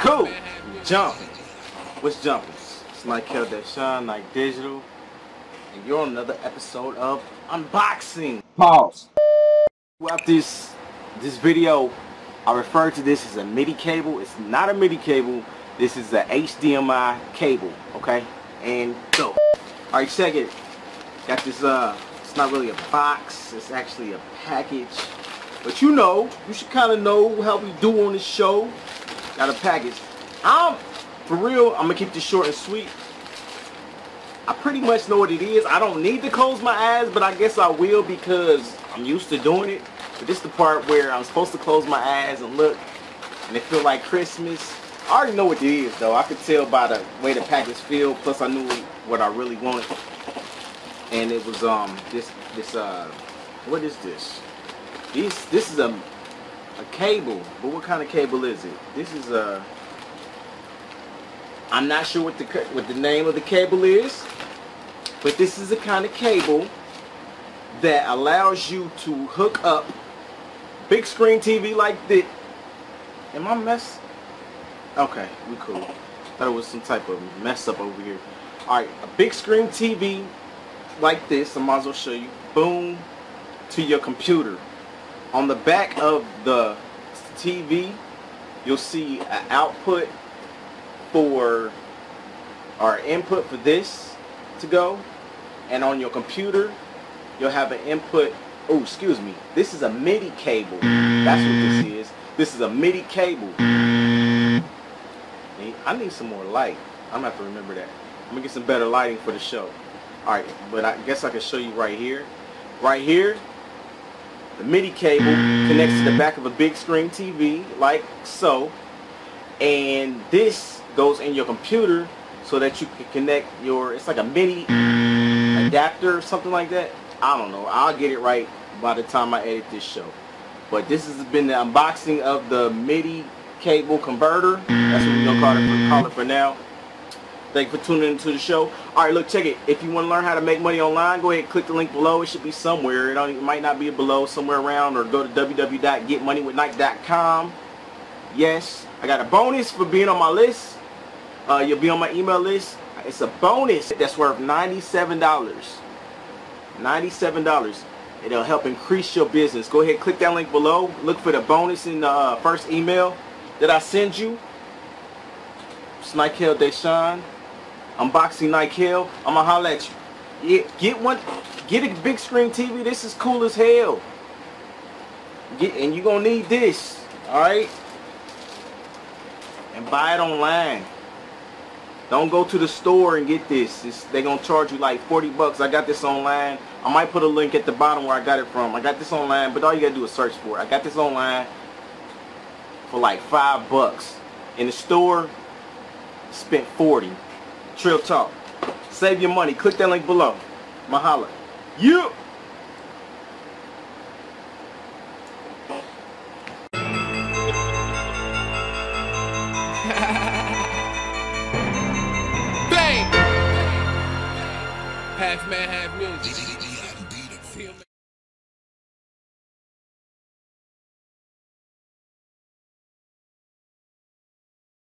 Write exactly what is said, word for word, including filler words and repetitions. Cool. Jumping. What's jumping? It's Nykel DeShawn, Nyke Digital, and you're on another episode of Unboxing. Pause. Throughout this this video, I refer to this as a MIDI cable. It's not a MIDI cable. This is a H D M I cable. Okay, and go. All right, check it. Got this. Uh, it's not really a box. It's actually a package. But you know, you should kind of know how we do on this show. Got a package. I'm, for real, I'm going to keep this short and sweet. I pretty much know what it is. I don't need to close my eyes, but I guess I will because I'm used to doing it. But this is the part where I'm supposed to close my eyes and look, and it feel like Christmas. I already know what it is, though. I could tell by the way the package feel, plus I knew what I really wanted. And it was, um, this, this, uh, what is this? This, this is a... a cable, but what kind of cable is it? This is a... I'm not sure what the what the name of the cable is, but this is the kind of cable that allows you to hook up big screen T V like this. Am I mess? Okay, we cool. Thought it was some type of mess up over here. All right, a big screen T V like this. I might as well show you. Boom, to your computer. On the back of the T V, you'll see an output for, or input for this to go. And on your computer, you'll have an input. Oh, excuse me. This is a MIDI cable. That's what this is. This is a MIDI cable. I need some more light. I'm going to have to remember that. I'm going to get some better lighting for the show. Alright, but I guess I can show you right here. Right here. The MIDI cable connects to the back of a big screen T V, like so. And this goes in your computer so that you can connect your, it's like a MIDI adapter or something like that. I don't know. I'll get it right by the time I edit this show. But this has been the unboxing of the MIDI cable converter. That's what we're going to call it for, call it for now. Thank you for tuning into the show. All right, look, check it. If you want to learn how to make money online, go ahead and click the link below. It should be somewhere. It, don't, it might not be below, somewhere around, or go to w w w dot get money with nyke dot com. Yes, I got a bonus for being on my list. Uh, you'll be on my email list. It's a bonus that's worth ninety-seven dollars. ninety-seven dollars. It'll help increase your business. Go ahead, click that link below. Look for the bonus in the uh, first email that I send you. It's Nykel DeShawn. Unboxing Nykel. I'ma holler at you. Get one, get a big screen T V. This is cool as hell. Get, and you gonna need this, all right? And buy it online. Don't go to the store and get this. It's, they gonna charge you like forty bucks. I got this online. I might put a link at the bottom where I got it from. I got this online, but all you gotta do is search for it. I got this online for like five bucks in the store. Spent forty. Trill talk. Save your money. Click that link below. Mahalo. You. Half man, half music.